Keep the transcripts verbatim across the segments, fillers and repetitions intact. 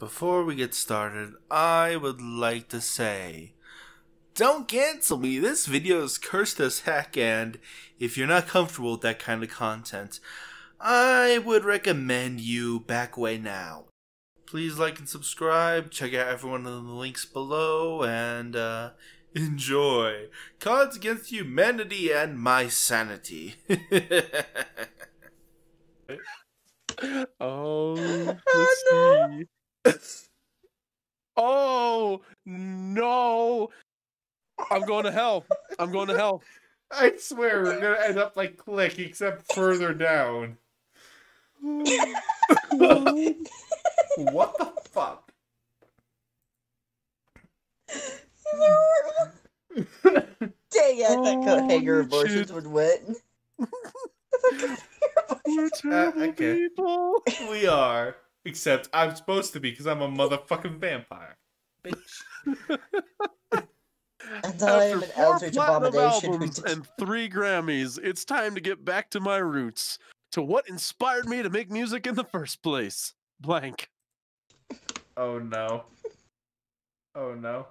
Before we get started, I would like to say, don't cancel me. This video is cursed as heck, and if you're not comfortable with that kind of content, I would recommend you back away now. Please like and subscribe, check out every one of the links below, and uh, enjoy Cards Against Humanity and my sanity. Oh, let's oh, no. see. Oh, no. I'm going to hell. I'm going to hell. I swear we're going to end up like Click, except further down. What the fuck? Dang it, oh, that coat hanger abortions would win. We're terrible uh, okay. people. We are. Except I'm supposed to be, because I'm a motherfucking vampire. Bitch. Until I am an eldritch abomination. Albums and three Grammys, it's time to get back to my roots. To what inspired me to make music in the first place. Blank. Oh no. Oh no.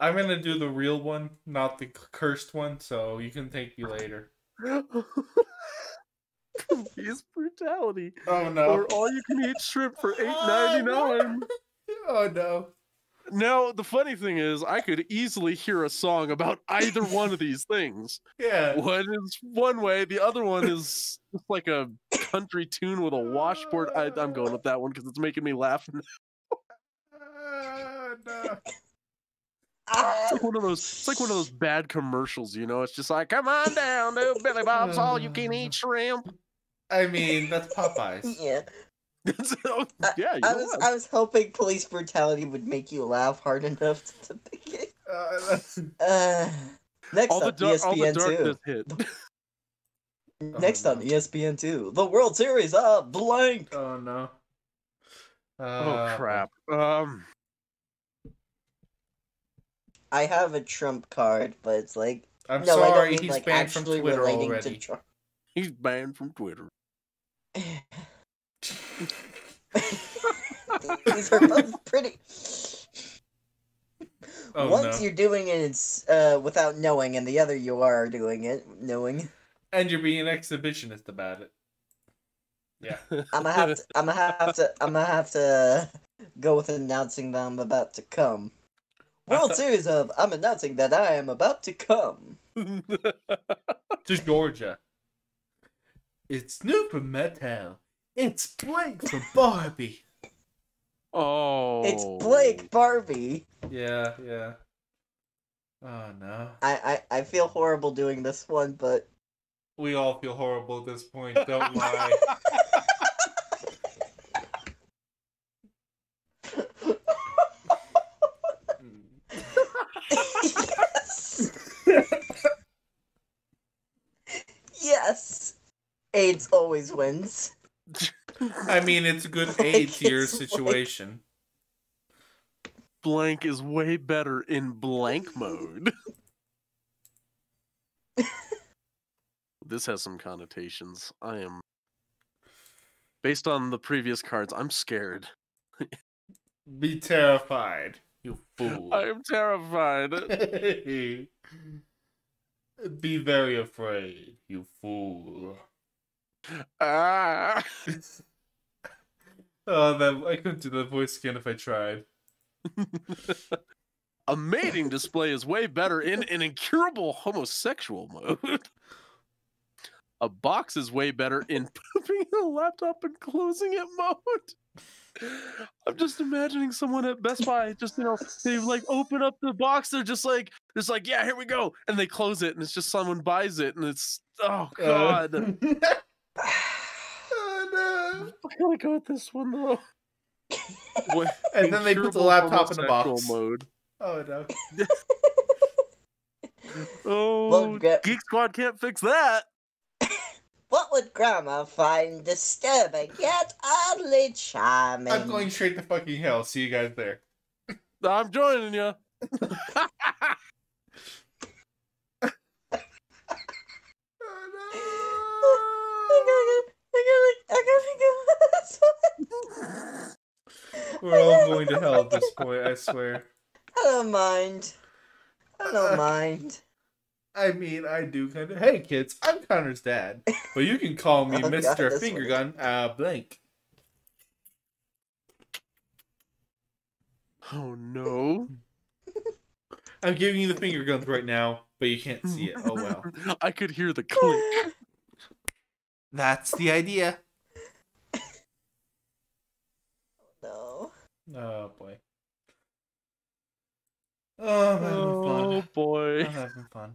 I'm gonna do the real one, not the cursed one, so you can thank me later. Confused brutality. Oh no. Or all you can eat shrimp for eight ninety-nine. Oh no. Now, the funny thing is, I could easily hear a song about either one of these things. Yeah. One is one way, the other one is just like a country tune with a washboard. I, I'm going with that one because it's making me laugh. uh, no. It's like one of those, it's like one of those bad commercials, you know? It's just like, come on down to Billy Bob's all you can eat shrimp. I mean, that's Popeyes. Yeah. So, yeah, you I, I was laugh. I was hoping police brutality would make you laugh hard enough to pick it. Uh, uh, next all up, E S P N two. Next oh, on no. E S P N two, the World Series of blank. Oh no! Uh, oh crap! Um, I have a Trump card, but it's like I'm no, sorry, I don't mean, he's like, banned from Twitter already. To Trump. He's banned from Twitter. These are both pretty. Oh, Once no. you're doing it, it's uh, without knowing, and the other you are doing it knowing. And you're being an exhibitionist about it. Yeah, I'm gonna have to. I'm gonna have to. I'm gonna have to go with announcing that I'm about to come. World Series of I'm announcing that I am about to come to Georgia. It's new from Mattel. It's Blake for Barbie. Oh. It's Blake Barbie. Yeah, yeah. Oh, no. I, I, I feel horrible doing this one, but... We all feel horrible at this point, don't lie. Yes. Yes. AIDS always wins. I mean, it's a good aid to your situation. Blank is way better in blank mode. This has some connotations. I am... Based on the previous cards, I'm scared. Be terrified, you fool. I am terrified. Be very afraid, you fool. Ah. Oh, that I couldn't do the voice again if I tried. A mating display is way better in an incurable homosexual mode. A box is way better in pooping the laptop and closing it mode. I'm just imagining someone at Best Buy just, you know, they like open up the box, they're just like, it's like, yeah, here we go, and they close it, and it's just someone buys it, and it's oh god. Uh. Oh, no. I'm gonna go with this one though. What? And then they put the laptop in the box. Mode. Oh no. Oh, well, get... Geek Squad can't fix that. What would Grandma find disturbing yet oddly charming? I'm going straight to fucking hell. See you guys there. I'm joining you. I gotta, I gotta, I gotta go with this one. We're all going to hell at this point, I swear. I don't mind. I don't uh, mind. I mean, I do kind of... Hey, kids, I'm Connor's dad. But you can call me oh, Mister God, Finger Gun uh, Blank. Oh, no. I'm giving you the finger guns right now, but you can't see it. Oh, well. I could hear the click. That's the idea. No. Oh, boy. Oh, I'm having oh, fun. boy. I'm having fun.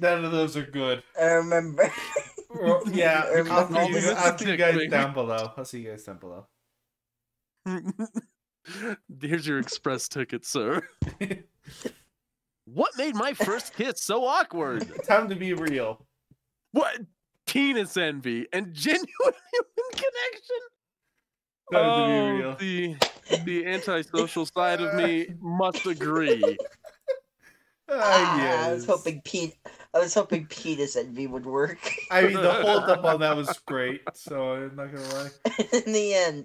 None of those are good. I remember. Yeah, I remember. I'll, I'll, I'll, I'll see you guys down below. I'll see you guys down below. Here's your express ticket, sir. What made my first kiss so awkward? Time to be real. What? Penis envy and genuine human connection? Time oh, to be real. The, the antisocial side of me must agree. Ah, yes. I was hoping Pete. I was hoping penis envy would work. I mean, the hold up on that was great, so I'm not gonna lie. And in the end,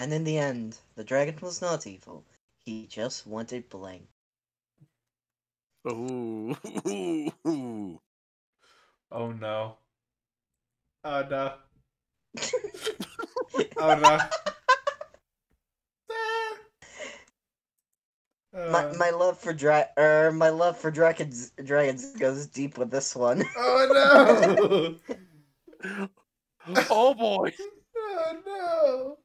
and in the end, the dragon was not evil. He just wanted blank. Oh, oh no! Oh no! Oh no! Uh, my my love for dra er, my love for dragons dragons goes deep with this one. Oh no! Oh boy! Oh no!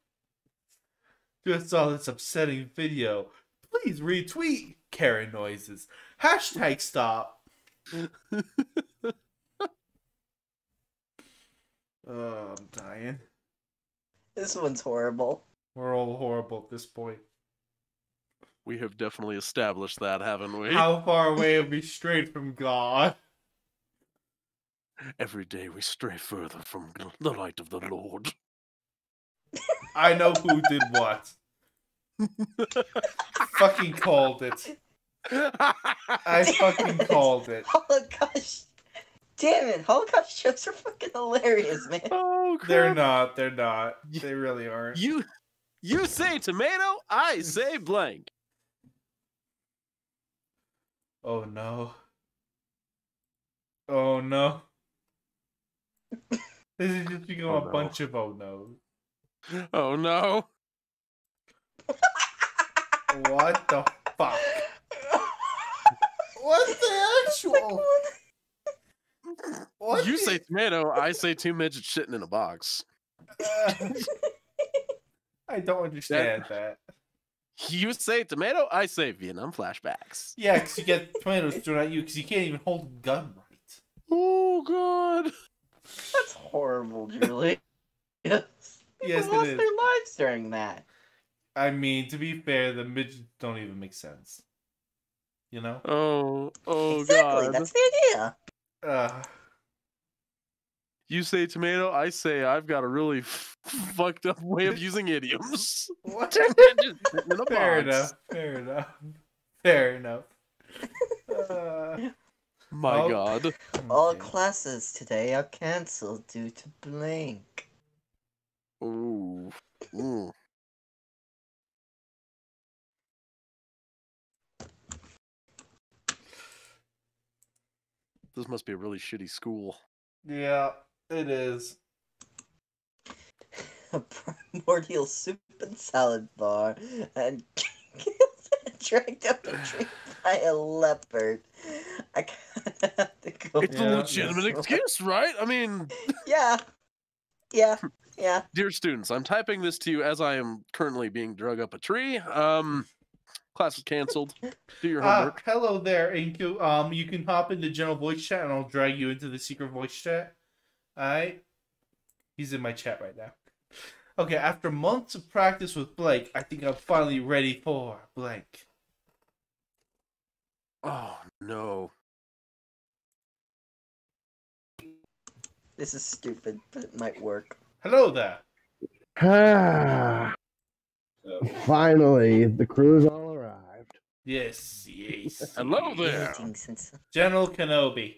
Just saw this upsetting video. Please retweet Karen noises. Hashtag stop. Oh, I'm dying. This one's horrible. We're all horrible at this point. We have definitely established that, haven't we? How far away are we strayed from God? Every day we stray further from the light of the Lord. I know who did what. Fucking called it. I fucking called it. Holocaust. Damn it, Holocaust jokes are fucking hilarious, man. Oh, crap. They're not, they're not. They really aren't. You, you say tomato, I say blank. Oh no. Oh no. This is just become oh, a no. bunch of oh no's. Oh no. What the fuck? What's the actual? What you say tomato, I say two midgets shitting in a box. Uh, I don't understand that. that. You say tomato, I say Vietnam flashbacks. Yeah, because you get tomatoes thrown at you because you can't even hold a gun right. Oh, God. That's horrible, Julie. Yes, People yes, lost it is. their lives during that. I mean, to be fair, the midgets don't even make sense. You know? Oh, oh, exactly, God. That's the idea. Uh, you say tomato, I say I've got a really f fucked up way of using idioms. What? Fair enough. Fair enough. Fair enough. Uh, My oh, God. All okay. classes today are canceled due to blank. Ooh. Ooh. This must be a really shitty school. Yeah. It is. A primordial soup and salad bar, and dragged up a tree by a leopard. I kind of have to go. It's yeah, a legitimate excuse, right? I mean, yeah, yeah, yeah. Dear students, I'm typing this to you as I am currently being drug up a tree. Um, class is canceled. Do your homework. Uh, hello there, Inko. Um, you can hop into general voice chat, and I'll drag you into the secret voice chat. I, he's in my chat right now. Okay, after months of practice with Blake, I think I'm finally ready for blank. Oh no! This is stupid, but it might work. Hello there. Ah, so. Finally, the crew's all arrived. Yes, yes. Hello there. General Kenobi.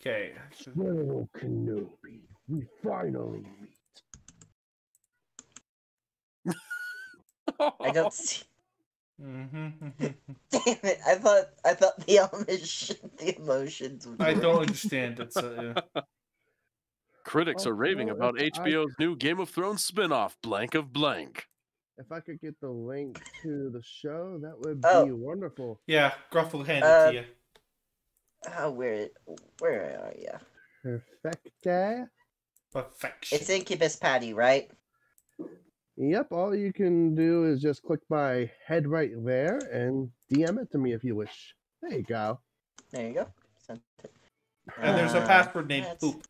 Okay. General Kenobi. We finally meet. I don't see. Mm-hmm. Damn it! I thought I thought the Amish, the emotions. Were... I don't understand it. So, yeah. Critics oh, are raving no, about H B O's I... new Game of Thrones spinoff, Blank of Blank. If I could get the link to the show, that would be oh. wonderful. Yeah, Gruff will hand uh, it to you. Oh, where, where are you? Perfecta. Perfection. It's Incubus Patty, right? Yep, all you can do is just click my head right there and D M it to me if you wish. There you go. There you go. Sent it. And uh, there's a password named that's... Poop.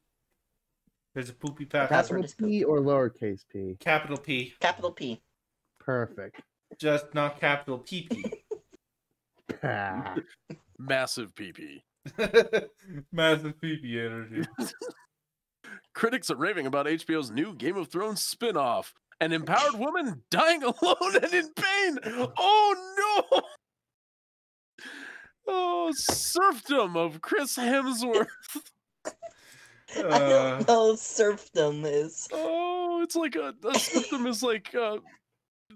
There's a poopy password. The password is P or lowercase p? Capital P. Capital P. Perfect. Just not capital P P. Massive P P. Massive P P energy. Critics are raving about H B O's new Game of Thrones spinoff. An empowered woman dying alone and in pain. Oh, no. Oh, serfdom of Chris Hemsworth. Uh, I don't know what serfdom is. Oh, it's like a, a serfdom is like uh,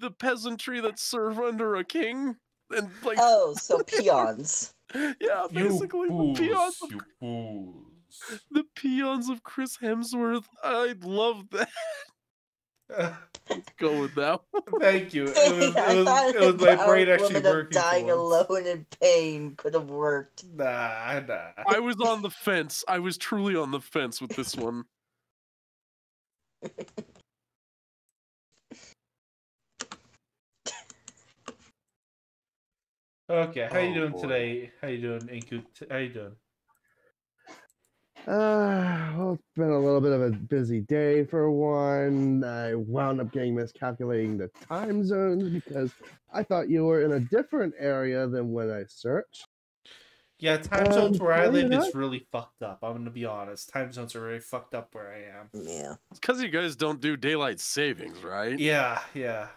the peasantry that serve under a king. And like oh, so peons. Yeah, basically you the peons. Of, you the peons of Chris Hemsworth. I love that. Uh, let's go with that one. Thank you. It was, I it was, it was my brain actually working. Dying alone in pain could have worked. Nah, nah. I was on the fence. I was truly on the fence with this one. Okay, how oh, you doing boy. today? How you doing, Inku? How you doing? Uh, well, it's been a little bit of a busy day for one. I wound up getting miscalculating the time zones because I thought you were in a different area than when I searched. Yeah, time um, zones where I live is really fucked up. I'm going to be honest. Time zones are really fucked up where I am. Yeah. It's because you guys don't do daylight savings, right? Yeah, yeah.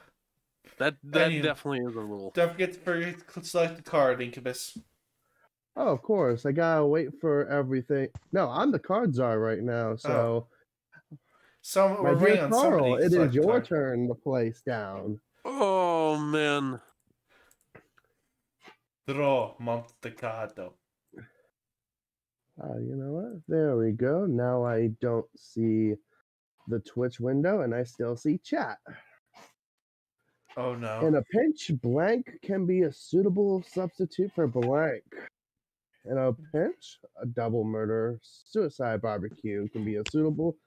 That that anyway, definitely is a little... Don't forget to, forget to select the card, Incubus. Oh, of course. I gotta wait for everything. No, I'm the card czar right now, so... Oh. Some, My dear on Carl, it is your card. turn to place down. Oh, man. Draw Montecado. Uh, you know what? There we go. Now I don't see the Twitch window, and I still see chat. Oh, no. In a pinch, blank can be a suitable substitute for blank. In a pinch, a double murder suicide barbecue can be a suitable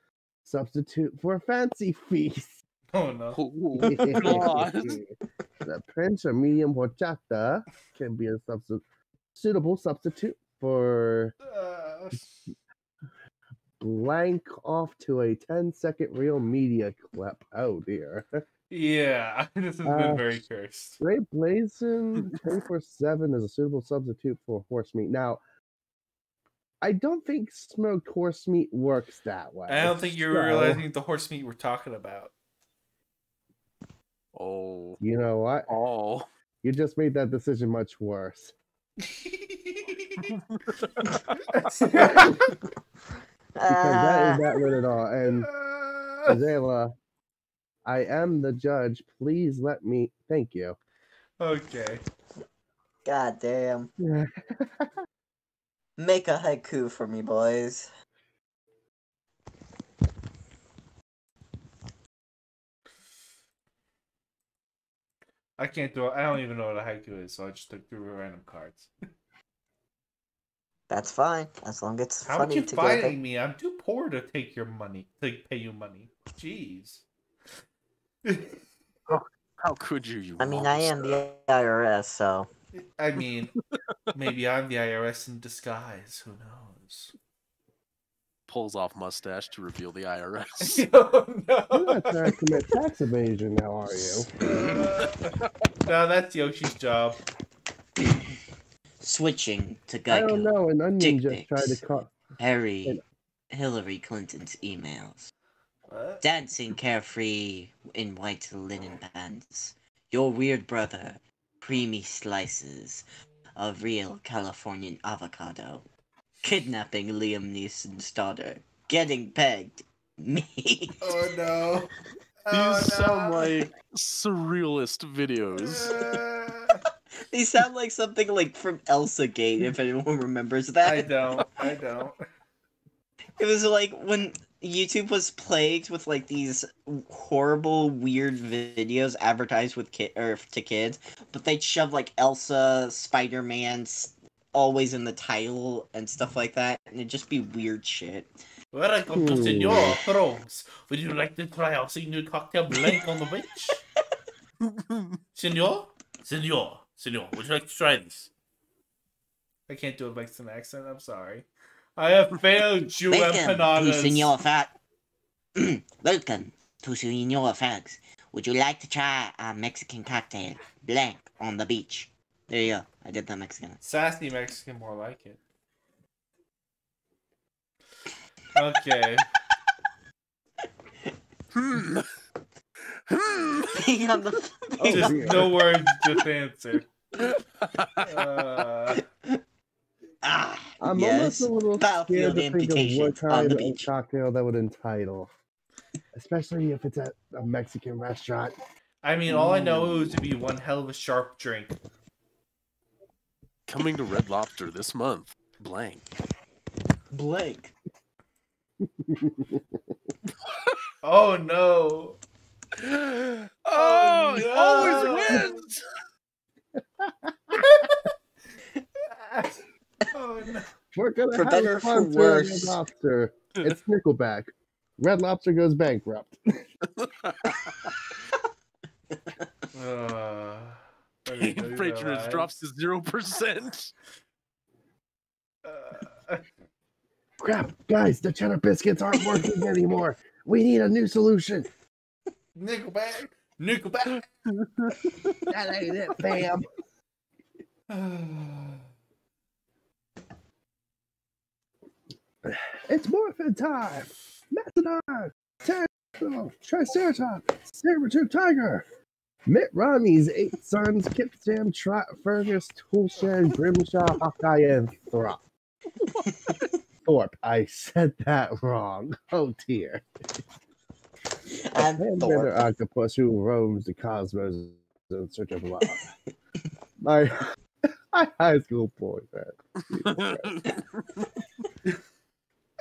substitute for a fancy feast. Oh no. In a pinch, a medium horchata can be a subst suitable substitute for uh... blank off to a ten second real media clip. Oh dear. Yeah, this has uh, been very cursed. Straight blazing twenty-four seven is a suitable substitute for horse meat. Now, I don't think smoked horse meat works that way. I don't think you're so, realizing the horse meat we're talking about. Oh. You know what? Oh. You just made that decision much worse. Because that is not good at all. And Azela... I am the judge. Please let me. Thank you. Okay. God damn. Make a haiku for me, boys. I can't do it. I don't even know what a haiku is, so I just took two random cards. That's fine, as long as it's How funny. How are you fighting me? I'm too poor to take your money. To pay you money. Jeez. Oh, how could you? you I mean, I am the I R S, so. I mean, maybe I'm the I R S in disguise. Who knows? Pulls off mustache to reveal the I R S. Oh, no. You're not trying to commit tax evasion now, are you? Uh, no, that's Yoshi's job. Switching to Geico. I don't know, an onion just tried to cut Harry, and... Hillary Clinton's emails. What? Dancing carefree in white linen pants. Your weird brother, creamy slices of real Californian avocado, kidnapping Liam Neeson's daughter, getting pegged, me. Oh no. Oh, These no. sound like surrealist videos. Uh... These sound like something like from Elsa Gate, if anyone remembers that. I don't, I don't. It was like when YouTube was plagued with like these horrible, weird videos advertised with kid or to kids, but they'd shove like Elsa, Spider-Man, always in the title and stuff like that, and it'd just be weird shit. Welcome to Senor Thrones. Would you like to try our senior cocktail blank on the beach? Senor? Senor? Senor, would you like to try this? I can't do a Mexican accent, I'm sorry. I have failed you, Welcome empanadas. To Senor Fox. Welcome to Senor Fox. Would you like to try our Mexican cocktail blank on the beach? There you go. I did that Mexican. Sassy Mexican, more like it. Okay. Hmm. Hmm. on the, oh, just on no the... words, just answer. uh... ah, I'm yes. almost a little scared to think of what kind of a cocktail that would entitle, especially if it's at a Mexican restaurant. I mean, all I know is to be one hell of a sharp drink. Coming to Red Lobster this month, blank. Blank. Oh no! Oh, oh no. Always wins. Oh no! We're gonna for have better, for worse. Red Lobster. It's Nickelback. Red Lobster goes bankrupt. uh, patronage drops to zero percent. Uh, Crap, guys, the cheddar biscuits aren't working anymore. We need a new solution. Nickelback, Nickelback. That ain't it, fam. It's morphin' time. Mastodon, Pterodactyl, Triceratops, Saber-tooth Tiger. Mitt Romney's eight sons: Kip, Sam, Trot, Fergus, Toolshed, Grimshaw, Hawkeye, and Thorpe. Thorpe, I said that wrong. Oh dear. And Thorpe, octopus who roams the cosmos in search of love. My, my high school boyfriend.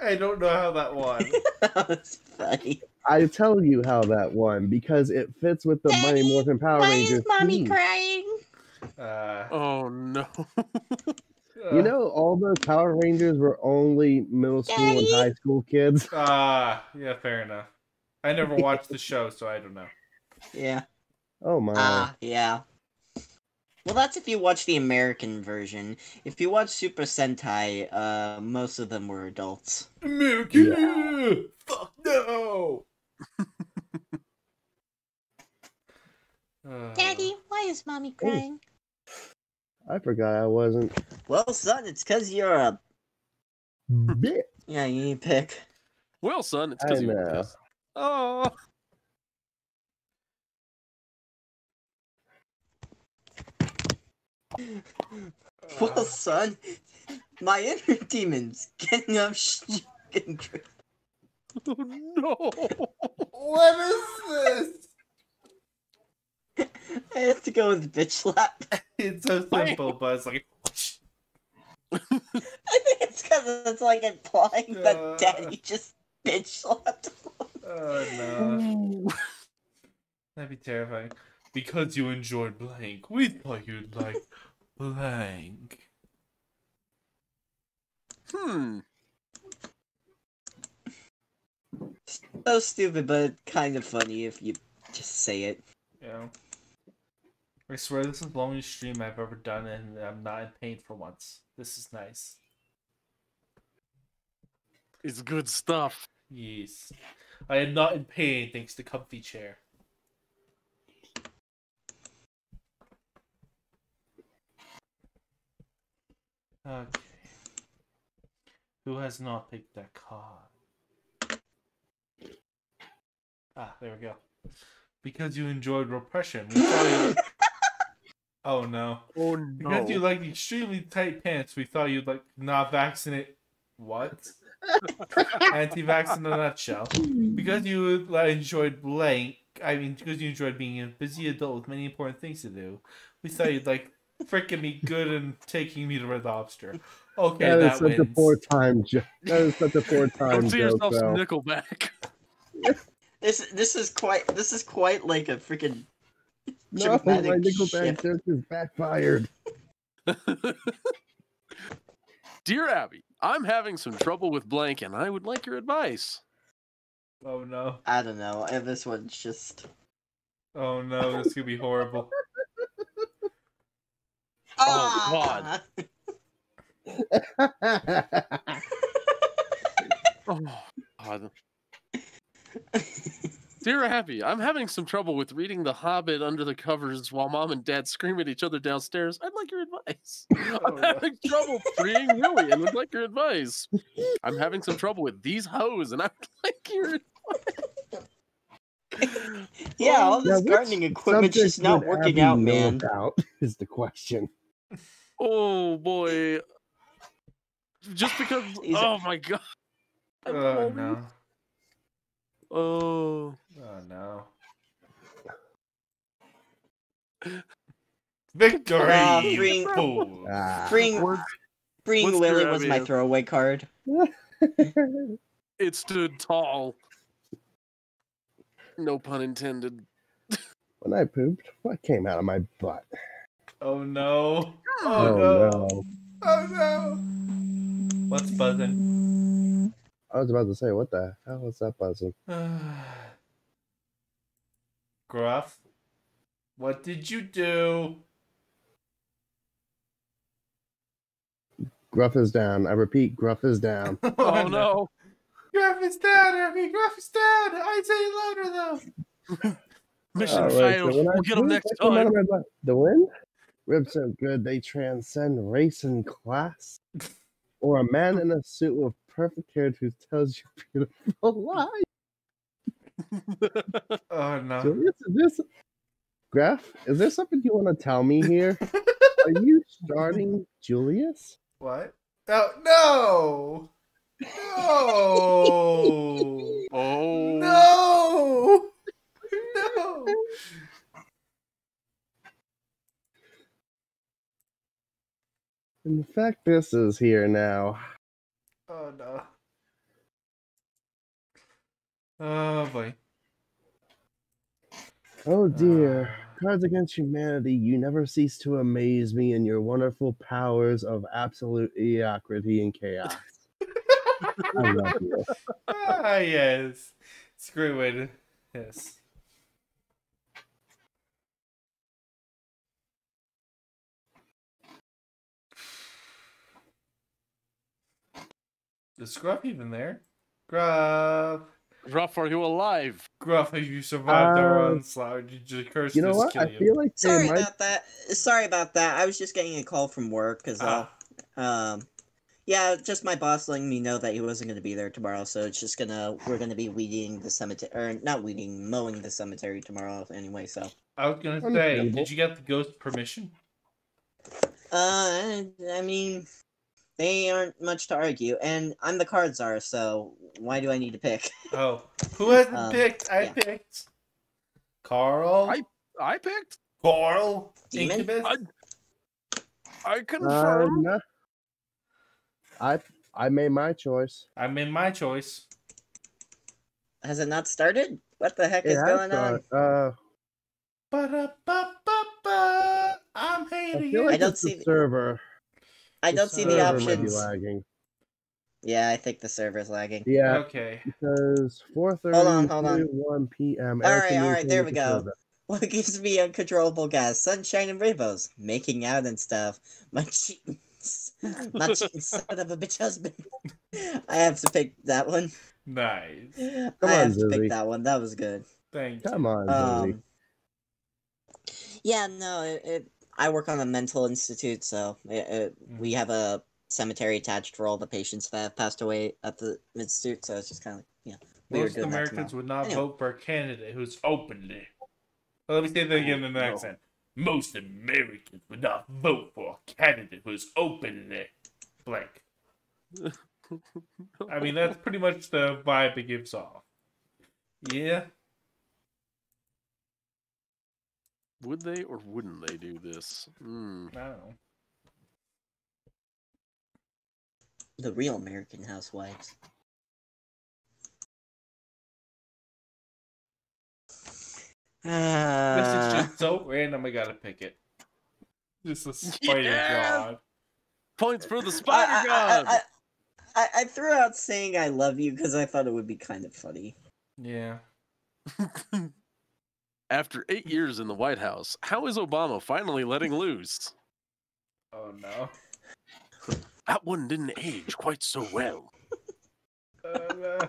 I don't know how that won. That was funny. I tell you how that won because it fits with the Daddy, Mighty Morphin Power why Rangers. Why is mommy theme. Crying? Uh, oh no. You know, all those Power Rangers were only middle school Daddy? And high school kids. Ah, uh, yeah, fair enough. I never watched the show, so I don't know. Yeah. Oh my. Ah, uh, yeah. Well, that's if you watch the American version. If you watch Super Sentai, uh, most of them were adults. American! Yeah. Fuck no! Daddy, why is mommy crying? Ooh. I forgot I wasn't. Well, son, it's because you're a... bitch. Yeah, you need to pick. Well, son, it's because you're a piss. Oh. Well, uh. son, my inner demon's getting up shit and drink. Oh, no. What is this? I have to go with bitch slap. It's so simple, but it's like... I think it's because it's like implying uh, that Daddy just bitch slapped him. Oh, no. That'd be terrifying. Because you enjoyed blank, we thought you'd like blank. Hmm. So stupid, but kind of funny if you just say it. Yeah. I swear this is the longest stream I've ever done and I'm not in pain for once. This is nice. It's good stuff. Yes. I am not in pain thanks to comfy chair. Okay. Who has not picked that card? Ah, there we go. Because you enjoyed repression. We thought you Oh no. Oh no. Because you like extremely tight pants, we thought you'd like not vaccinate. What? Anti-vax in a nutshell. Because you uh, enjoyed blank, I mean, because you enjoyed being a busy adult with many important things to do, we thought you'd like freaking be good and taking me to Red Lobster. Okay, that, that is such wins. a poor time joke. That is such a poor time Don't see joke, yourself some Nickelback. This this is quite this is quite like a freaking. No, my Nickelback joke is backfired. Dear Abby, I'm having some trouble with blank, and I would like your advice. Oh no! I don't know. This one's just. Oh no! This could be horrible. Oh God! Oh God! Dear Abby, I'm having some trouble with reading The Hobbit under the covers while Mom and Dad scream at each other downstairs. I'd like your advice. Oh, I'm no. having trouble freeing Willie and would like your advice. I'm having some trouble with these hoes and I'd like your advice. Yeah, all this now, gardening equipment is not working Abby out, man. Out is the question. Oh, boy. Just because... He's oh, a... my God. Oh, no. Oh. Oh no. Victory! Uh, freeing oh. ah. freeing, freeing Willie was my throwaway card. It stood tall. No pun intended. When I pooped, what came out of my butt? Oh no. Oh, oh no. no. Oh no. What's buzzing? I was about to say, what the hell was that buzzing? Gruff, what did you do? Gruff is down. I repeat, Gruff is down. oh, oh no. no. Gruff is down, Abby. Gruff is down. I'd say louder, though. Mission failed. Right, so we'll get them next time. The win? Ribs are good. They transcend race and class. Or a man in a suit with perfect hair who tells you beautiful lies. Oh no! So is this, Graf, is there something you want to tell me here? Are you starting Julius? What? Oh no! No! Oh no! No! In fact, this is here now. Oh no. Oh boy. Oh dear. Uh, Cards Against Humanity, you never cease to amaze me in your wonderful powers of absolute mediocrity and chaos. I love you. Ah, yes. It's a great way to. Yes. Is Gruff even there? Gruff! Gruff, are you alive? Gruff, have you survived uh, the run slide? Did you curse this? You know what? I you? feel like Sorry might... about that. Sorry about that. I was just getting a call from work. Cause ah. um, yeah, just my boss letting me know that he wasn't going to be there tomorrow. So it's just going to... We're going to be weeding the cemetery. Or not weeding, mowing the cemetery tomorrow anyway, so... I was going to say, did you get the ghost permission? Uh, I mean... They aren't much to argue, and I'm the card czar, so why do I need to pick? Oh, who hasn't um, picked? I yeah. picked Carl. I I picked Carl. Demon. I, I confirm. Um, I I made my choice. I made my choice. Has it not started? What the heck it is going started. on? Uh, Ba-da-ba-ba-ba. I'm hating it. I, like I don't see the server. I don't the see the options. Yeah, I think the server's lagging. Yeah. Okay. Because four thirty to one p m All right, all right, there we go. Server. What gives me uncontrollable gas? Sunshine and rainbows, making out and stuff. My cheating, my cheating son of a bitch husband. I have to pick that one. Nice. Come I have on, to Lizzie. pick that one. That was good. Thanks. Come on, um, Yeah, no, it. it I work on a mental institute, so it, it, we have a cemetery attached for all the patients that have passed away at the institute. So it's just kind of, yeah. You know, most Americans would not anyway. vote for a candidate who's openly. Well, let me say that again in an accent. Most Americans would not vote for a candidate who is openly blank. I mean, that's pretty much the vibe it gives off. Yeah. Would they or wouldn't they do this? Mm. I don't know. The real American housewives. Uh... This is just so random, I gotta pick it. Just a spider yeah! god. Points for the spider I, god! I, I, I, I threw out saying I love you because I thought it would be kind of funny. Yeah. After eight years in the White House, how is Obama finally letting loose? Oh no. That one didn't age quite so well. Oh no.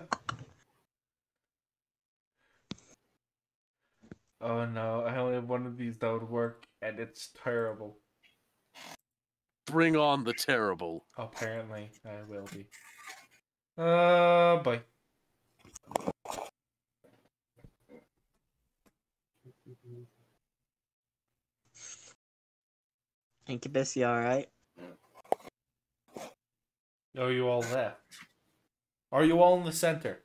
Oh no, I only have one of these that would work, and it's terrible. Bring on the terrible. Apparently, I will be. Uh, bye. Incubus, you alright? Oh, you all left. Are you all in the center?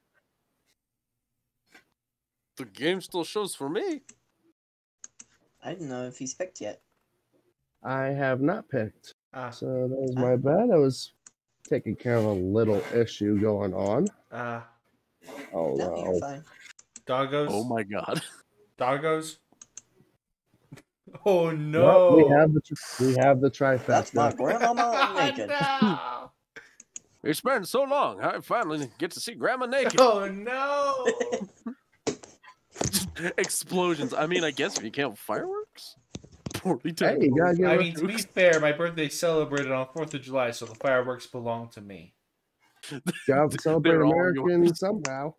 The game still shows for me. I don't know if he's picked yet. I have not picked. Ah. So that was my ah. bad. I was taking care of a little issue going on. Ah. Oh, no. Wow. You're fine. Doggos? Oh, my God. Doggos? Oh no! Well, we have the tri we have the trifecta. That's my grandma naked. No. It's been so long. I finally get to see Grandma naked. Oh no! Explosions. I mean, I guess if you count fireworks. Poorly timed. Hey, I fireworks. mean, to be fair, my birthday celebrated on Fourth of July, so the fireworks belong to me. Gotta celebrate American somehow.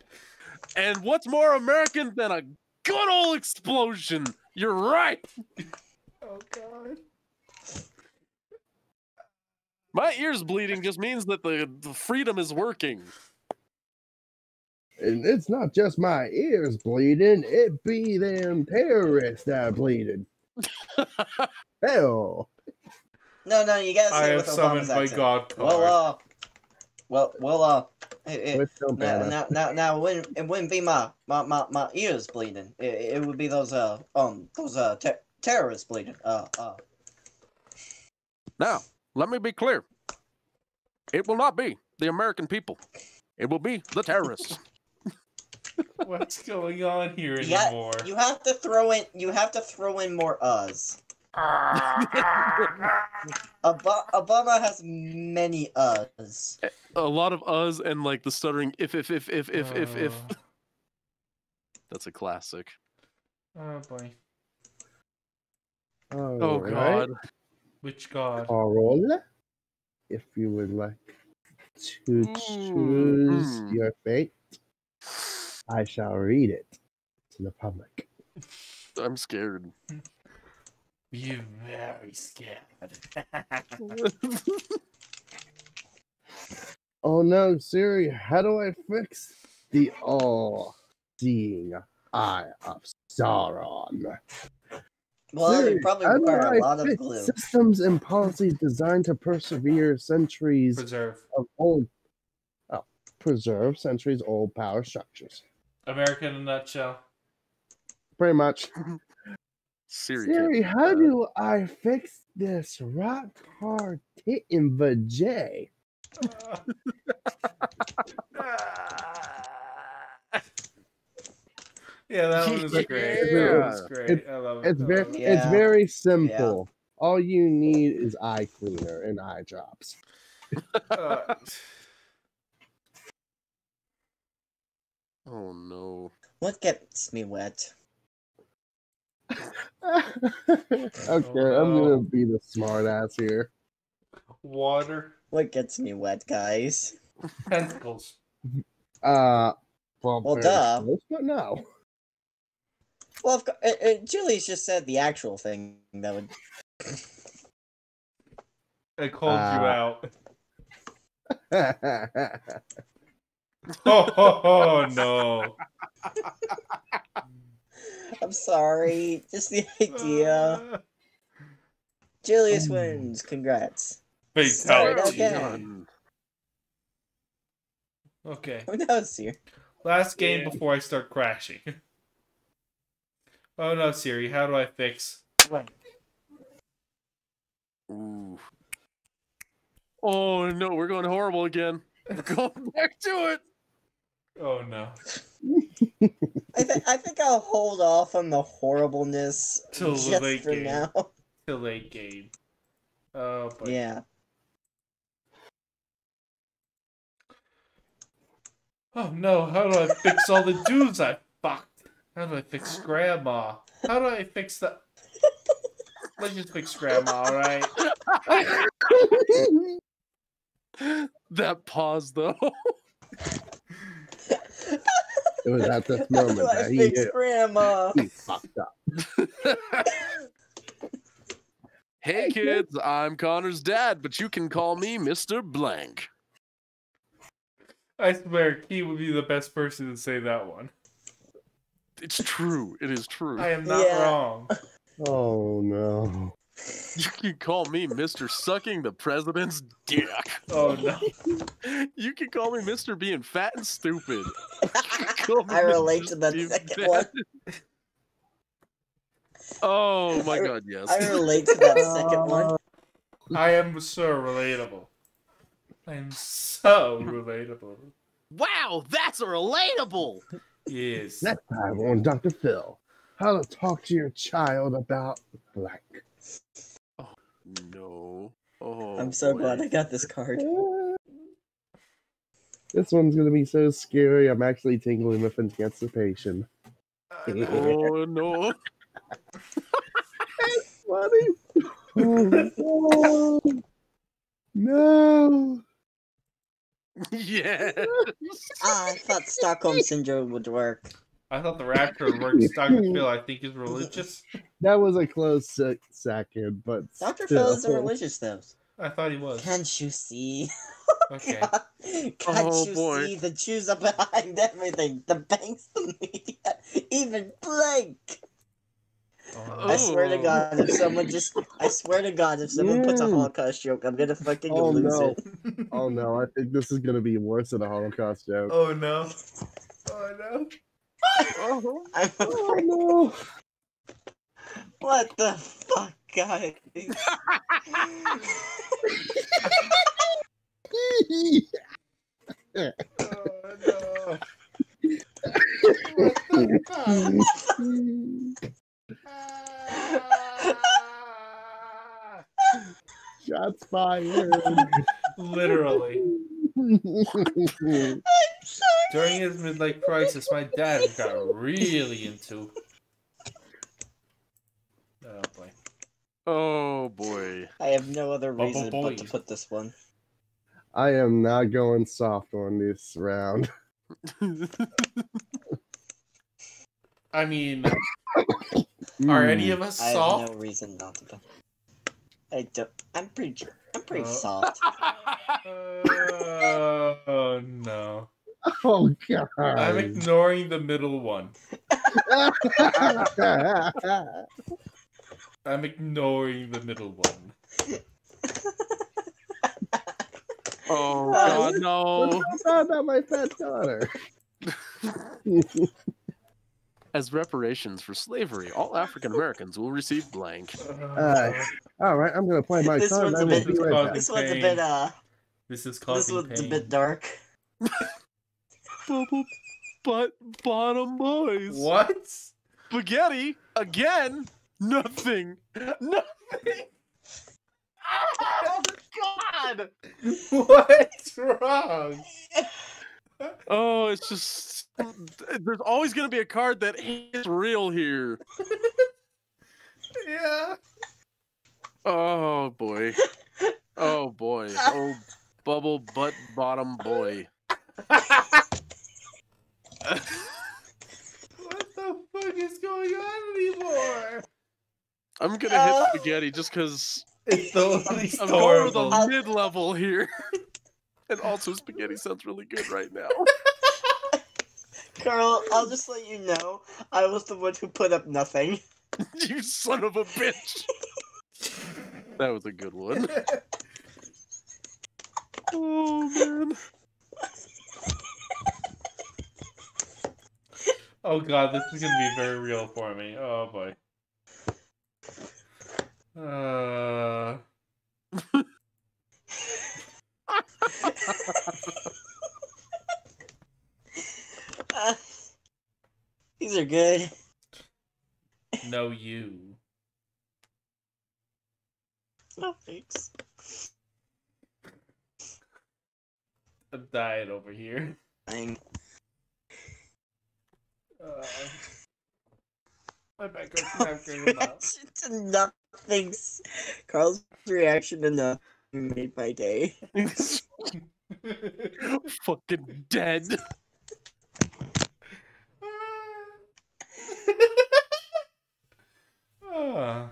And what's more American than a good old explosion? You're right! Oh, God. My ears bleeding just means that the, the freedom is working. And it's not just my ears bleeding, it be them terrorists that are bleeding. Hell. No, no, you gotta say it with Obama's accent. I have summoned my God card. Well, uh, well, well, uh, it, it, now, now, now, now, it wouldn't, it wouldn't be my, my, my, my ears bleeding. It, it would be those, uh, um, those, uh, ter terrorists bleeding. Uh, uh. Now, let me be clear. It will not be the American people. It will be the terrorists. What's going on here you anymore? Got, you have to throw in. You have to throw in more uhs. Obama has many uhs. A lot of uhs and like the stuttering if if if if if if if. That's a classic. Oh boy. All oh right. God. Which God? Carol, if you would like to choose mm. your fate, I shall read it to the public. I'm scared. You're very scared. Oh no, Siri, how do I fix the all-seeing eye of Sauron? Well, Siri, it probably require a lot of glue. Systems and policies designed to persevere centuries preserve. of old, oh, preserve centuries old power structures. American in a nutshell. Pretty much. Siri, Siri how do I fix this rock hard hitting vajay? Yeah, that one was great. Yeah. That was great. It's, I love it. It's very, yeah. it's very simple. Yeah. All you need is eye cleaner and eye drops. uh. Oh no! What gets me wet? Okay, oh, I'm gonna be the smart ass here. Water. What gets me wet, guys? Tentacles. Uh, well, well duh. But no. Well, of course, it, it, Julie's just said the actual thing that would. I called uh... you out. Oh, oh, oh no. I'm sorry. Just the idea. Julius oh. wins. Congrats. Big power. Okay. Okay. Oh, no, Siri. Last game yeah. before I start crashing. Oh no, Siri. How do I fix? Ooh. Oh no, we're going horrible again. We're going back to it. Oh no. I think I think I'll hold off on the horribleness till just the late for game. Now. Till late game. Oh boy. Yeah. Oh no! How do I fix all the dudes I fucked? How do I fix Grandma? How do I fix the? Let's just fix Grandma, all right? That pause though. It was at this moment that he hit, Grandma. He fucked up. Hey kids, I'm Connor's dad, but you can call me Mister Blank. I swear, Key would be the best person to say that one. It's true. It is true. I am not yeah. wrong. Oh, no. You can call me Mister Sucking the President's Dick. Oh, no. You can call me Mister Being Fat and Stupid. I relate Mister to that second one. Oh, my I, God, yes. I relate to that second one. I am so relatable. I'm so relatable. Wow, that's relatable! Yes. Next time on Doctor Phil, how to talk to your child about black. Oh, no. Oh, I'm so boy. glad I got this card. This one's going to be so scary, I'm actually tingling with anticipation. Uh, oh, no. That's funny. Oh, no. No. Yeah. I thought Stockholm Syndrome would work. I thought the rapture would work. Doctor Phil, I think, is religious. That was a close second, but Doctor Phil isn't religious, though. I thought he was. Can't you see? Okay. God. Can't oh, you boy. see the Jews are behind everything? The banks, the media, even Blake. Oh. I swear to God, if someone just, I swear to God, if someone yeah. puts a Holocaust joke, I'm gonna fucking oh, lose no. it. Oh no, I think this is gonna be worse than a Holocaust joke. Oh no. Oh no. Oh, oh no. What the fuck, guys? Oh no. What the fuck? Shots fired. Literally. I'm sorry. During his midlife crisis, my dad got really into. Oh boy. Oh boy. I have no other reason oh, but to put this one. I am not going soft on this round. I mean, are any of us soft? I have no reason not to. I don't. I'm pretty sure. I'm pretty uh, soft. Uh, oh no! Oh God! I'm ignoring the middle one. I'm ignoring the middle one. Oh God! No! That's not about my fat daughter. As reparations for slavery, all African Americans will receive blank. Uh, all right, I'm gonna play my this card. One's a bit, right this one's a bit. Uh, this is causing This one's pain. a bit dark. Bubble butt bottom boys. What? Spaghetti again? Nothing. Nothing. Oh God! What's wrong? Oh, it's just there's always gonna be a card that is real here. Yeah. Oh boy. Oh boy. Oh bubble butt bottom boy. What the fuck is going on anymore? I'm gonna oh. hit spaghetti just because it's the I'm, I'm going with the mid level here. And also, spaghetti sounds really good right now. Carl, I'll just let you know, I was the one who put up nothing. You son of a bitch! That was a good one. Oh, man. Oh, God, this is going to be very real for me. Oh, boy. Uh... uh, these are good. No, you. Oh, thanks. I'm dying over here. Dang. Uh, my back hurts after enough things. Carl's reaction enough made my day. Fucking dead. Oh.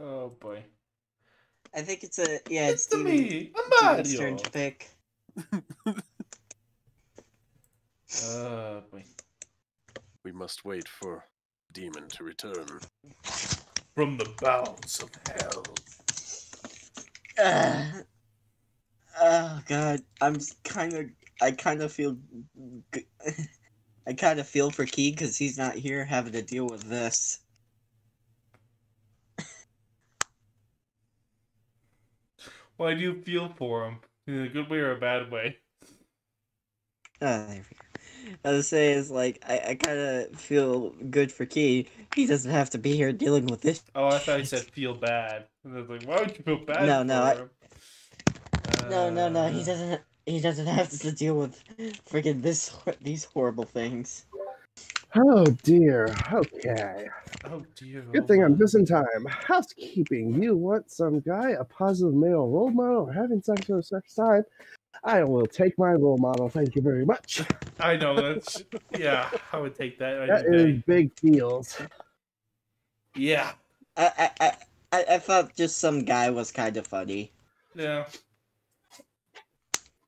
Oh boy. I think it's a yeah. It's, it's to me. I'm it's turn to pick. Uh, boy. We must wait for Demon to return from the bowels of hell. Uh, oh God, I'm kind of. I kind of feel. I kind of feel for Key because he's not here having to deal with this. Well, I do feel for him in a good way or a bad way. Uh, there we go. I was saying, it's like, I, I kind of feel good for Key. He doesn't have to be here dealing with this. Oh, I thought you said feel bad. And I was like, why would you feel bad no, for no, him? I... Uh... No, no, no, he doesn't he doesn't have to deal with freaking this, these horrible things. Oh, dear. Okay. Oh, dear. Good thing I'm just in time. Housekeeping. You want some guy, a positive male role model, or having sex for the first time? I will take my role model. Thank you very much. I know that's yeah. I would take that. That is big deals. Yeah. I I I I thought just some guy was kind of funny. Yeah.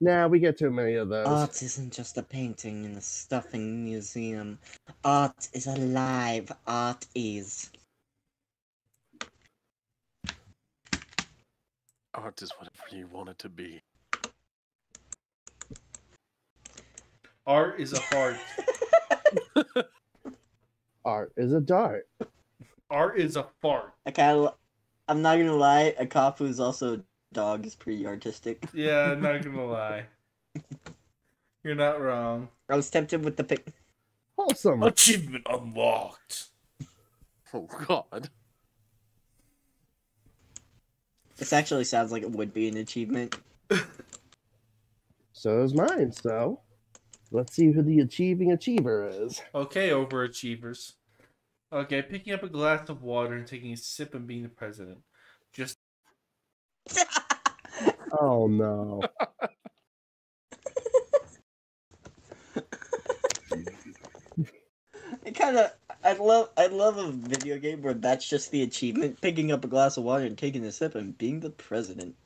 Nah, we get too many of those. Art isn't just a painting in a stuffing museum. Art is alive. Art is. Art is whatever you want it to be. Art is a heart. Art is a dart. Art is a fart. I kinda, I'm not gonna lie, a cop who's also a dog is pretty artistic. Yeah, I'm not gonna lie. You're not wrong. I was tempted with the pick. Wholesome. Achievement unlocked. Oh, God. This actually sounds like it would be an achievement. So is mine, so... Let's see who the achieving achiever is. Okay, overachievers. Okay, picking up a glass of water and taking a sip and being the president. Just. Oh, no. I kind of. I'd love, I'd love a video game where that's just the achievement, picking up a glass of water and taking a sip and being the president.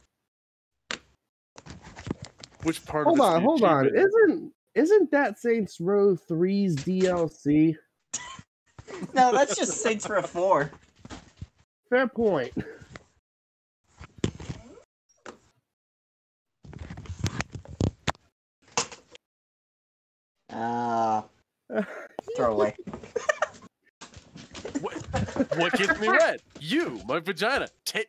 Which part hold of on, hold on. Isn't. Isn't that Saints Row three's D L C? No, that's just Saints Row four. Fair point. Uh, throw away. What, what gets me red? You, my vagina. Ta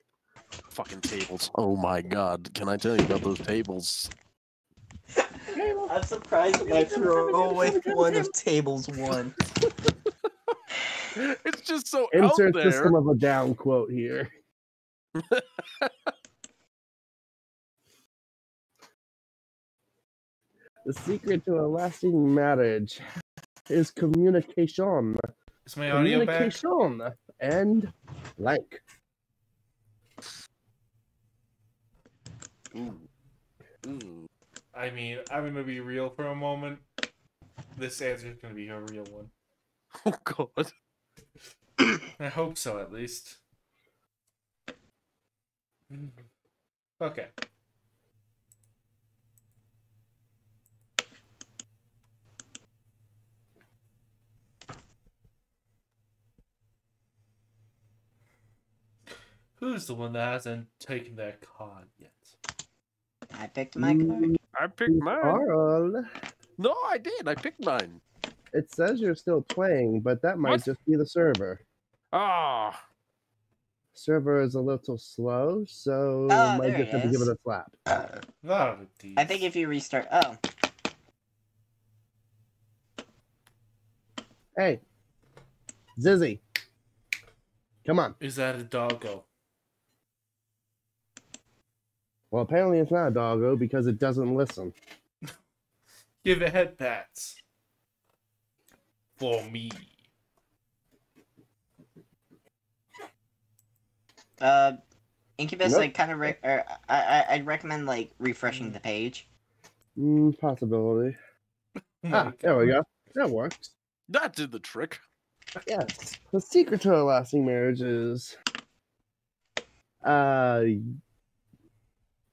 fucking tables. Oh my God. Can I tell you about those tables? I'm surprised my throwaway one of tables one. It's just so insert out there. System of a Down quote here. The secret to a lasting marriage is communication. Is my audio communication back? And like. Ooh. Ooh. I mean, I'm gonna be real for a moment. This answer is gonna be a real one. Oh God! I hope so, at least. Okay. Who's the one that hasn't taken their card yet? I picked my card. I picked mine. Carl. No, I did. I picked mine. It says you're still playing, but that might what? just be the server. Ah. Oh. Server is a little slow, so oh, might just have to give it a slap. Uh, oh, I think if you restart... Oh. Hey. Zizzy. Come on. Is that a doggo? Well, apparently it's not a doggo because it doesn't listen. Give it head pats. For me. Uh, Incubus, nope. like, kind of, re or I, I, I'd recommend, like, refreshing the page. Mm, possibility. Ah, there we go. That works. That did the trick. Yes. The secret to a lasting marriage is... Uh...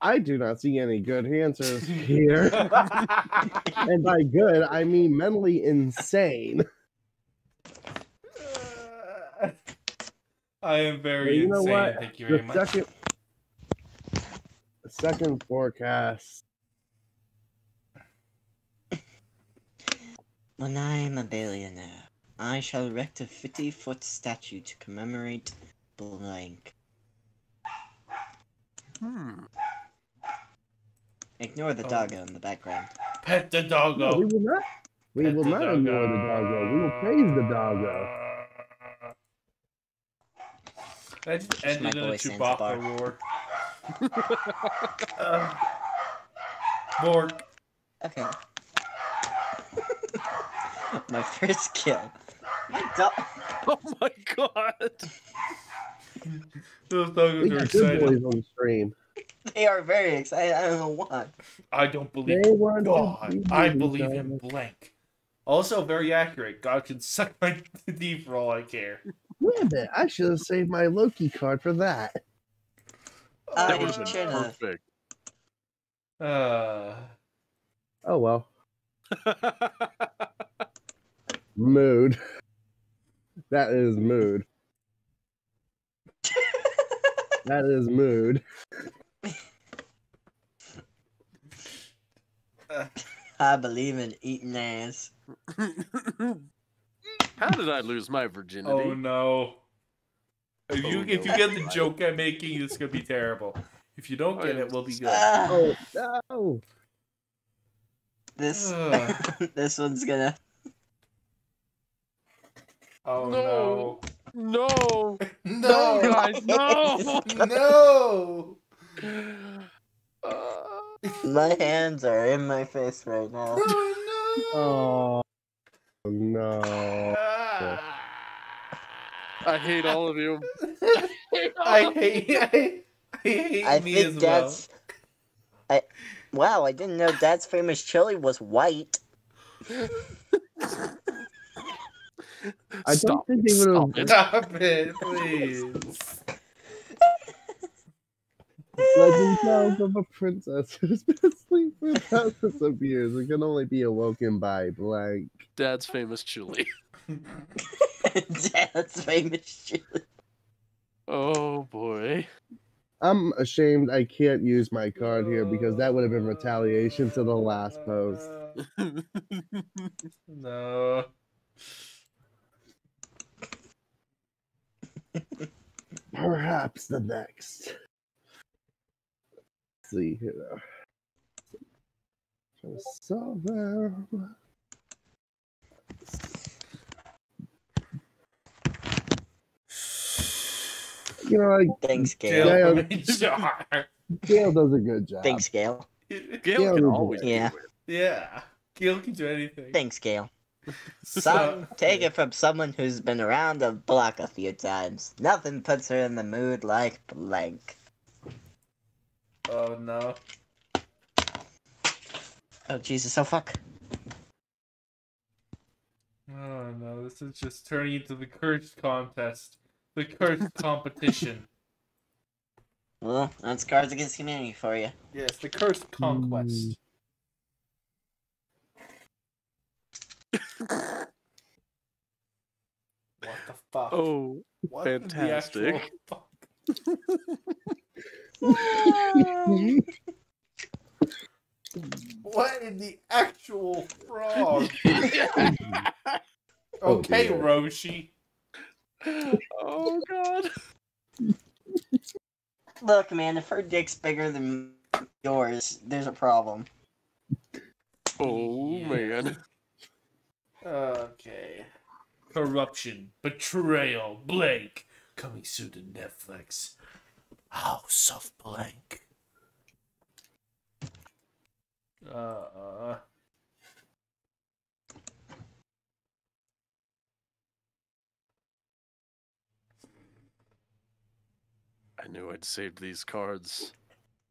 I do not see any good answers here. And by good, I mean mentally insane. I am very you insane. Know what? Thank you the very much. Second, the second forecast. When I am a billionaire, I shall erect a fifty-foot statue to commemorate blank. Hmm. Ignore the oh. doggo in the background. Pet the doggo. No, we will not. We Pet will not doggo. ignore the doggo. We will praise the doggo. I just ended in a Chewbacca roar. uh, Borg. Okay. My first kill. My dog. Oh my god. Those dogs are excited. On stream. They are very excited. I don't know why. I don't believe in God. I believe in blank. Also very accurate. God can suck my D for all I care. Wait a minute, I should have saved my Loki card for that. Uh, that would have been perfect. Uh... Oh well. Mood. That is mood. That is mood. I believe in eating ass. How did I lose my virginity? Oh no! If you oh, if no. you get the joke I'm making, it's gonna be terrible. If you don't get it, we'll be good. Uh, oh no! This this one's gonna. Oh no! No! No! No, no guys! No! No! My hands are in my face right now. Oh no! Oh. No. I hate all of you. I hate I hate, I hate I me think as Dad's, well. I, wow, I didn't know Dad's famous chili was white. I stop, don't think they would have... Stop it, please. Legend of a princess who's been asleep for thousands of years and can only be awoken by blank. Dad's famous chili. Dad's famous chili. Oh boy. I'm ashamed I can't use my card here because that would have been retaliation to the last post. No. Perhaps the next. See here. Just so them. You know, like thanks, Gail. Gail, Gail does a good job. Thanks, Gail. Gail, Gail can always do yeah. it. Yeah, Gail can do anything. Thanks, Gail. Some take it from someone who's been around the block a few times. Nothing puts her in the mood like blank. Oh no! Oh Jesus! Oh fuck! Oh no! This is just turning into the cursed contest, the cursed competition. Well, that's Cards Against Humanity for you. Yes, the cursed conquest. Mm. What the fuck? Oh, what fantastic! What in the actual frog? Okay, oh, Roshi. Oh, God. Look, man, if her dick's bigger than yours, there's a problem. Oh, man. Okay. Corruption, betrayal, Blake. Coming soon to Netflix. House of Blank. Uh-uh. I knew I'd saved these cards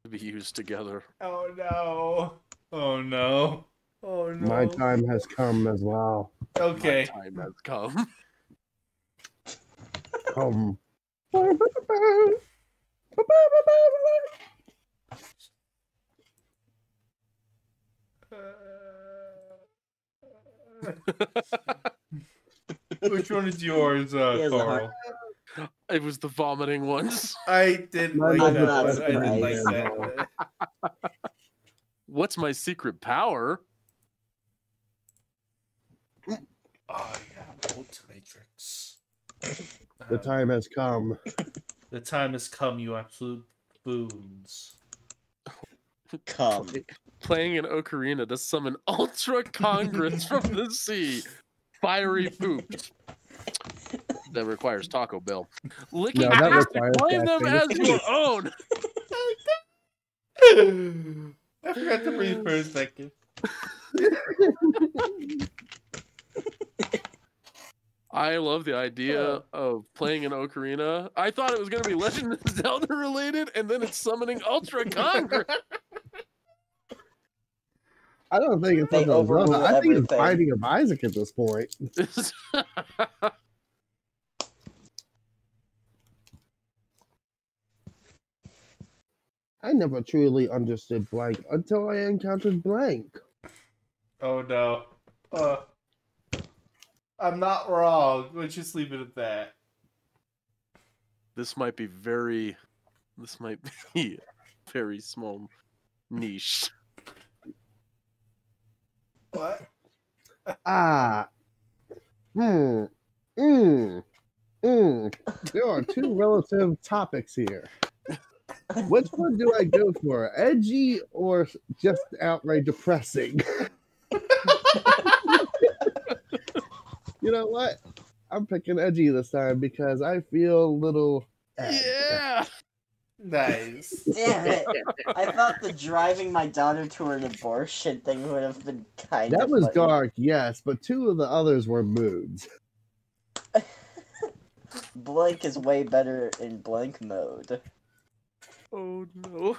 to be used together. Oh no. Oh no. Oh no. My time has come as well. Okay. My time has come. Come. Which one is yours, uh, Carl? It was the vomiting ones. I didn't like that. I didn't like that. What's my secret power? Oh, yeah. Matrix. The time has come. The time has come, you absolute boons. Come. Playing an ocarina to summon Ultra Congress from the sea. Fiery poop. That requires Taco Bell. Licking no, ass to claim them as your own. I forgot to breathe for a second. I love the idea uh, of playing an ocarina. I thought it was going to be Legend of Zelda related, and then it's summoning Ultra Congress. I don't think it's Legend of Zelda. I think everything. It's Binding of Isaac at this point. I never truly understood Blank until I encountered Blank. Oh no. Uh, I'm not wrong. Let's just leave it at that. This might be very... This might be very small niche. What? Ah. Hmm. Mmm. Mmm. There are two relative topics here. Which one do I go for? Edgy or just outright depressing? You know what? I'm picking edgy this time because I feel a little... Yeah! Nice. Damn it. I thought the driving my daughter to an abortion thing would have been kind that of That was funny. Dark, yes, but two of the others were moods. Blank is way better in blank mode. Oh no.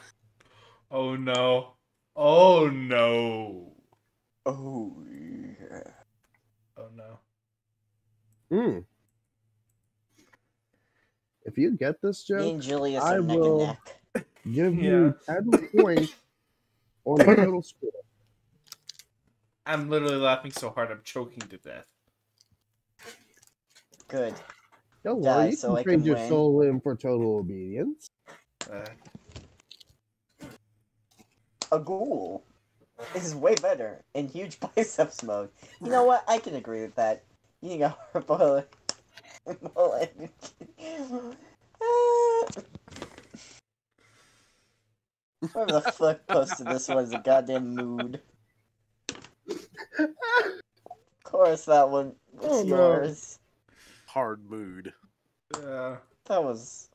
Oh no. Oh no. Oh yeah. Oh no. Mm. If you get this joke, I will neck neck. give yeah. you ten points on the total score. I'm literally laughing so hard I'm choking to death. Good. Don't Die, worry, you so can I trade can your win. soul in for total obedience. Uh, a ghoul is way better in huge biceps mode. You know what? I can agree with that. You got a bullet. Whoever the fuck posted this was a goddamn mood. Of course, that one was oh, yours. No. Hard mood. Yeah. That was.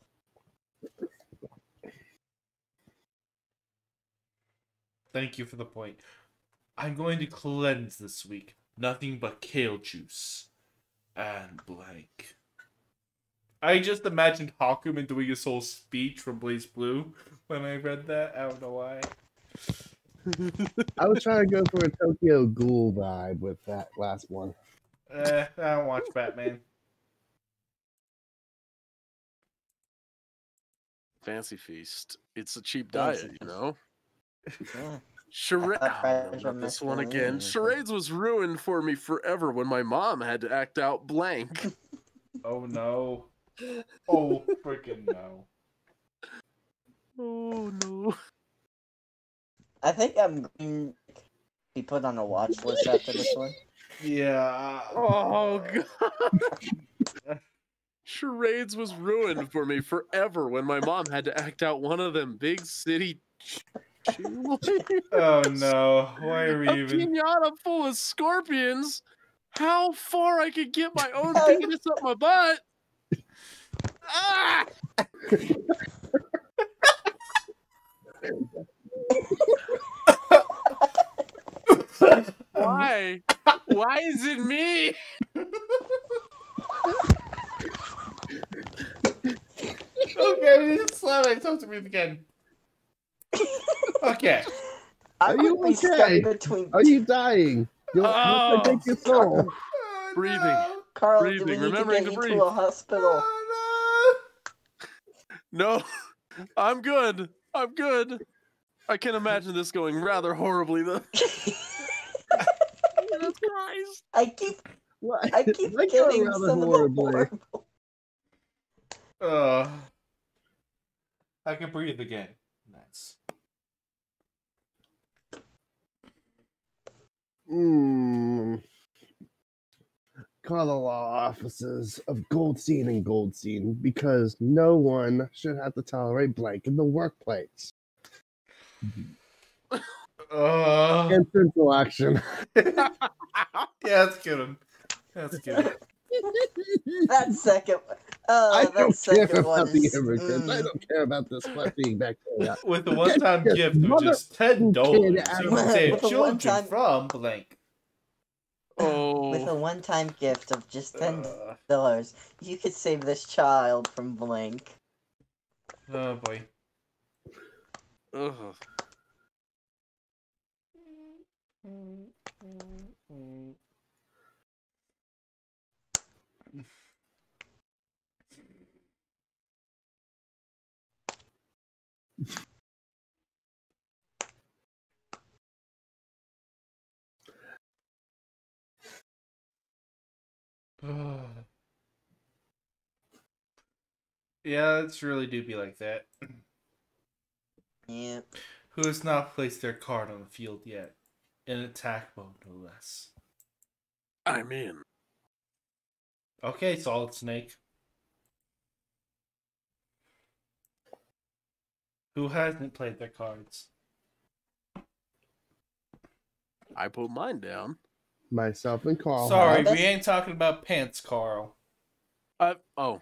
Thank you for the point. I'm going to cleanse this week. Nothing but kale juice. And blank. I just imagined Hakuman doing his whole speech from Blaze Blue when I read that. I don't know why. I was trying to go for a Tokyo Ghoul vibe with that last one. Eh, I don't watch Batman. Fancy Feast. It's a cheap Fancy diet, you know? Yeah. Charades. Oh, this one again. Charades was ruined for me forever when my mom had to act out blank. Oh no! Oh freaking no! Oh no. I think I'm going to be put on a watch list after this one. Yeah. Oh god. Charades was ruined for me forever when my mom had to act out one of them big city. Oh no! Why are we a even? A piñata full of scorpions. How far I could get my own penis up my butt? Ah! Why? Why is it me? Okay, it's loud. I talked to me again. Okay. Are you okay? Between... Are you dying? You'll, oh, take your soul. Oh, breathing. No. Carl, breathing. Do we need Remembering to get to breathe. You to a hospital? Oh, no. No, I'm good. I'm good. I can imagine this going rather horribly, though. Jesus Christ! I keep, what? I keep like getting some horribly. Of the horrible. Uh, I can breathe again. Nice. Mm. Call the law offices of Goldstein and Goldstein because no one should have to tolerate blank in the workplace. Uh... And central action. Yeah, that's good. That's good. That second one. Oh, I don't care about the immigrants. I don't care about this one being back there. With the one-time gift of just ten dollars, you can save children from blank. Oh. With a one-time gift of just ten dollars, you could save this child from blank. Oh boy. Ugh. Yeah, it's really do be like that. Yep. Who has not placed their card on the field yet? In attack mode, no less. I'm in. Okay, Solid Snake. Who hasn't played their cards? I put mine down. Myself and Carl. Sorry, we ain't talking about pants, Carl. Uh, oh.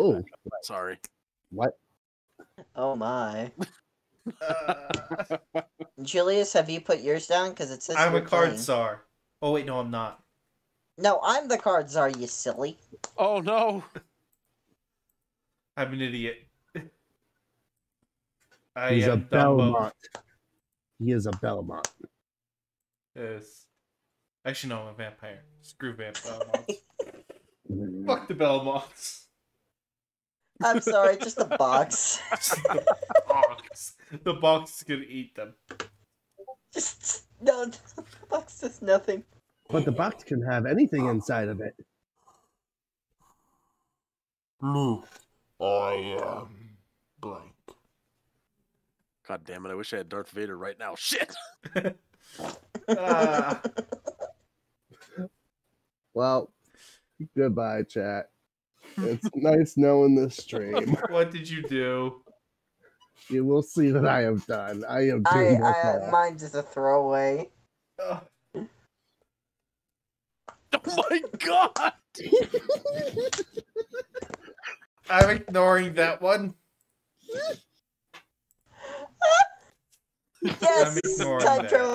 Oh. Sorry. What? Oh, my. uh... Julius, have you put yours down? Because it says I'm a card playing. Czar. Oh, wait, no, I'm not. No, I'm the card czar, you silly. Oh, no. I'm an idiot. I He's a Belmont. Dumbo. He is a Belmont. Yes. Actually, no, I'm a vampire. Screw Belmonts. Fuck the Belmonts. I'm sorry, just the box. Just the box. The box is gonna eat them. Just no, the box does nothing. But the box can have anything inside of it. Move. I am blank. God damn it, I wish I had Darth Vader right now. Shit! uh. Well, goodbye, chat. It's nice knowing this stream. What did you do? You will see that I am done. I am doing I, I, Mine's just a throwaway. Uh. Oh my god! I'm ignoring that one. Yes, time travel.